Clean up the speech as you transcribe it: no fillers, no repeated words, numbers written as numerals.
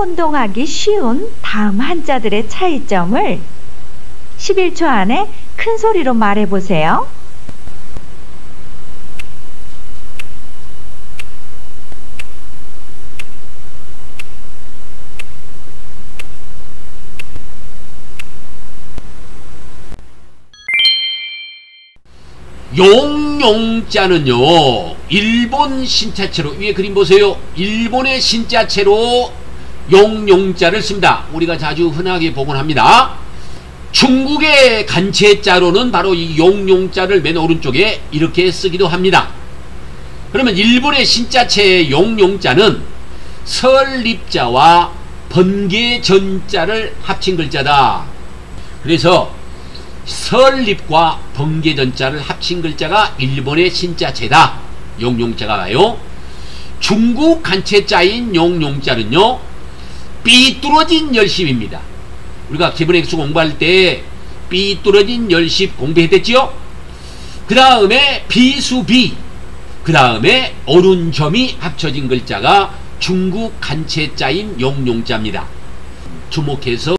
혼동하기 쉬운 다음 한자들의 차이점을 11초 안에 큰 소리로 말해보세요. 용용자는요, 일본 신자체로, 위에 그림 보세요. 일본의 신자체로 용용자를 씁니다. 우리가 자주 흔하게 보곤 합니다. 중국의 간체자로는 바로 이 용용자를 맨 오른쪽에 이렇게 쓰기도 합니다. 그러면 일본의 신자체의 용용자는 설립자와 번개전자를 합친 글자다. 그래서 설립과 번개전자를 합친 글자가 일본의 신자체다. 용용자가 와요. 중국 간체자인 용용자는요, 삐뚤어진 열십입니다. 우리가 기본의 수 공부할 때 삐뚤어진 열십 공부했댔지요? 그 다음에 비수비, 그 다음에 오른점이 합쳐진 글자가 중국 간체자인 용용자입니다. 주목해서